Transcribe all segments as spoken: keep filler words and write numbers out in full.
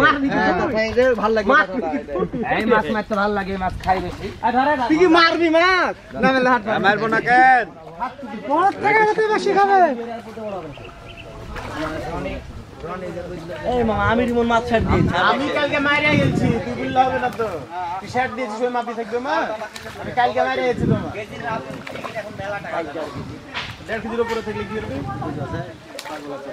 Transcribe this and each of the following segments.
মাছ দিতে ভালো লাগে মাছ এই মাছ মারতে ভালো লাগে মাছ খাই বেশি আর ধরে তুই কি মারবি মাছ না না হাত মারবো না কেন হাত তুই তোর থেকে তুই বেশি খাবে এই মামা আমি রিমন মাছ ছাড় দিয়েছি আমি কালকে মারিয়া গেছি তুই বললি হবে না তো তুই ছাড় দিয়েছিস ওই মাপি থাকবে মা আমি কালকে মারিয়া গেছি তো মা কেজি না এখন মেলা টাকা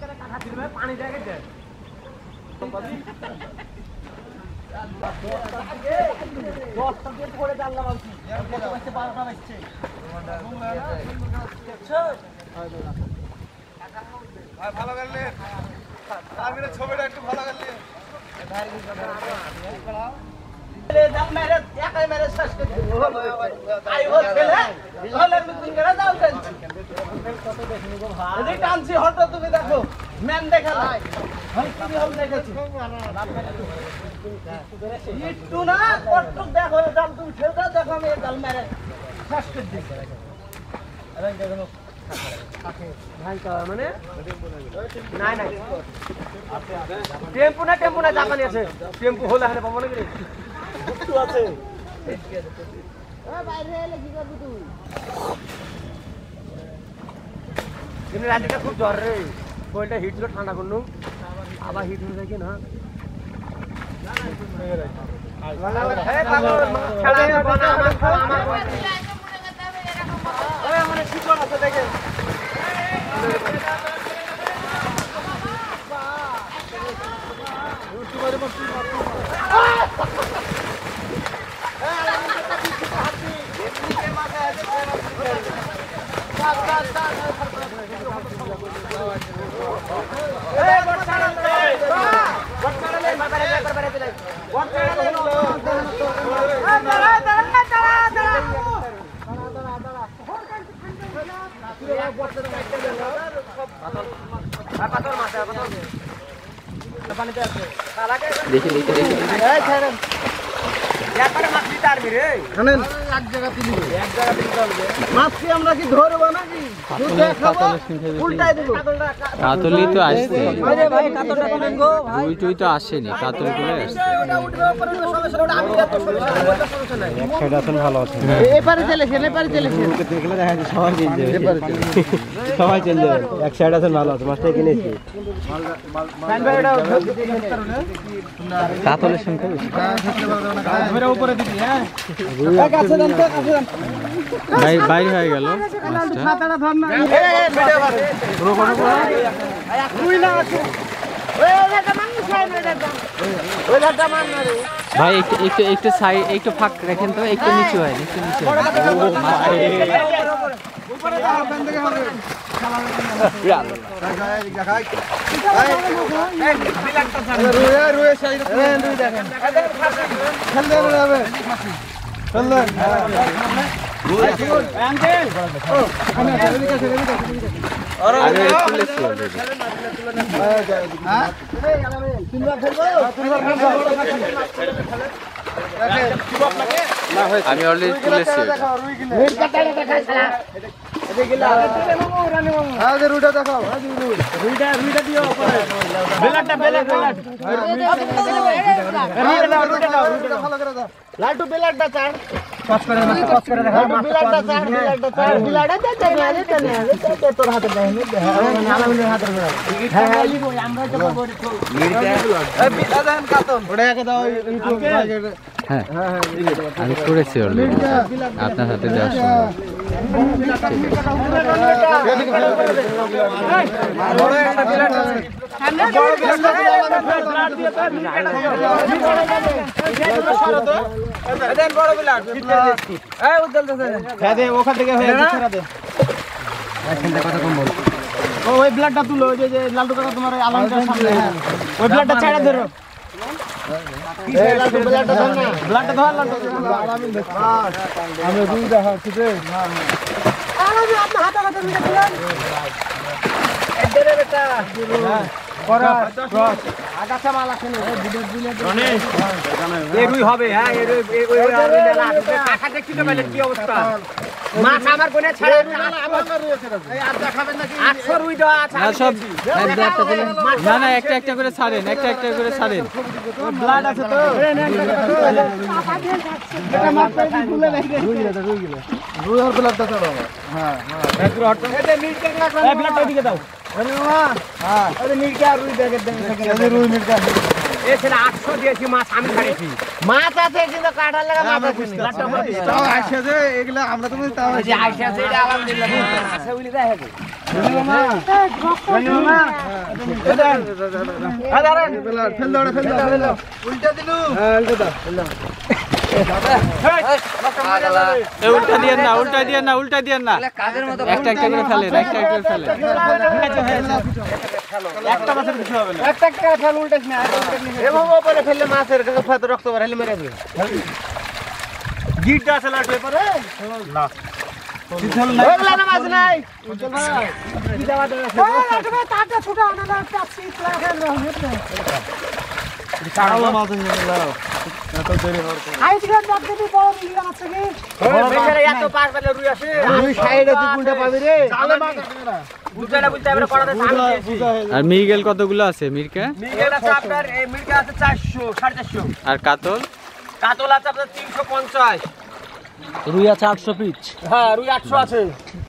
कर काठा फिर में पानी जाके दे दोस्त सब के थोड़े डालला बाकी बच्चे बारह का बच्चे अच्छा भाई ভালো कर ले आगे छोबेटा एक ভালো कर ले बाहर की बड़ा ले जब मेरे एकाई मेरे सब्सक्राइब आई हो खेला होलर में कुछ करा जाओ যদি টানছি হঠাৎ তুমি দেখো ম্যান দেখা নাই হল তুমি হল দেখেছি একটু না কত দেখো জাল তুমি ছেড়ে দেখো আমি জাল মেরে শেষ করে দিই আরে দেখো আকে ভাই কা মানে না না টেম্পু না টেম্পু না জাপানি আছে টেম্পু হল এখানে পাবো না কি একটু আছে ও বাইরে এলে কি করব তুই दिन रात का खूब जोर रे कोईटा हिट लो ठंडा करनु आबा हिट हो जाके ना हे बाबू खेला ना बना हमार ओए हमने ठीक कर तो देखे यूट्यूबर मत मार দেখি দেখি দেখি এই ছাড়েন ব্যাপারে মাছ দিতে আরবি রে জানেন এক জায়গা তুলবে এক জায়গা তুলতে হবে মাছ কি আমরা কি ধরবো নাকি দুটো খাবো উল্টাই দেব কাতলি তো আসছে আরে ভাই কাতলটা কমেন গো ভাই তুই তো আসেনি কাতল করে আসছে ওটা উঠবে উপরে সমস্যা ওটা আমি তো সমস্যা নাই একসাথে আসল ভালো আছে এপারে চলে গেলে এপারে চলে গেলে দেখলে দেখা যায় সবাই চলে যাবে এপারে সবাই চলে যাবে একসাথে আসল ভালো আছে মাছটা কিনেছি মাল ভাই এটা কাতলের সংখ্যা বেশি ধরে উপরে দিবি হ্যাঁ কাছে দাম তো কাছে দাম ভাই বাইরে হয়ে গেল ছাতাটা ধর না এই ভিডিও করে পুরো কোন তুই না আছে ওইটা মানুষ হয় না দাদা ওইটা মানুষ রে ভাই একটু একটু একটু সাইড একটু ফাঁক রাখেন তো একটু নিচে হয় নিচে নিচে ও ভাই উপরে দাও বন্ধ করে আমি অলরেডি তুলেছি দেখিলা রানি মামু হ্যাঁ যে রুইটা দেখাও হ্যাঁ রুই রুইটা রুইটা দিও উপরে বেলাটা বেলা বেলা রুইটা ভালো করে দাও লালটু বেলাটা চার পাস করে না পাস করে হ্যাঁ বেলাটা চার বেলাটা চার বেলাটা দে দে আরে দে তোর হাতে দে না না হাতে দে হ্যাঁ আমরা তো বড় তো মিরটা এ বিদাদান কাতন ওড়াকে দাও ইউটিউব হ্যাঁ আমি করেছি অলরেডি আপনার হাতে দেওয়ার সময় ওখান থেকে কথা কম বল ওই ব্লাডটা তুলো ওই যে লালটু কাকা তোমার আলমটার সামনে ওই ব্লাডটা ছাইড়া ধরো একটা একটা করে ছাড়েন একটা একটা করে ছাড়েন ব্লাড আছে তো এটা মাপ করে তুলে রাখি রুই গেল রুই গেল রুই আর ব্লাড দাও হ্যাঁ হ্যাঁ একটু হট এই মিট কে রাখো এই ব্লাড ওইদিকে দাও আরে বাবা হ্যাঁ আরে মিট কে আর রুই ব্যাগে দেন এই রুই মিট কে এই ছেলে আটশো দিয়েছি মাছ আমি ছাড়েছি মাছ আছে কিন্তু কাটা লাগা মাথা খুশি ব্লাডটা পড়ে তাও আইসা যে এগুলা আমরা তো তাও এই যে আইসা যে এটা আলহামদুলিল্লাহ আছে বলি যায় হবে রক্ত বেরালে মেরে দেবে গিটটা আছে লাটে পরে না কতগুলো আছে মির্কা আর কাতল কাতল আছে আপনার তিনশো পঞ্চাশ রুই আছে আটশো পিস হ্যাঁ রুই আটশো আছে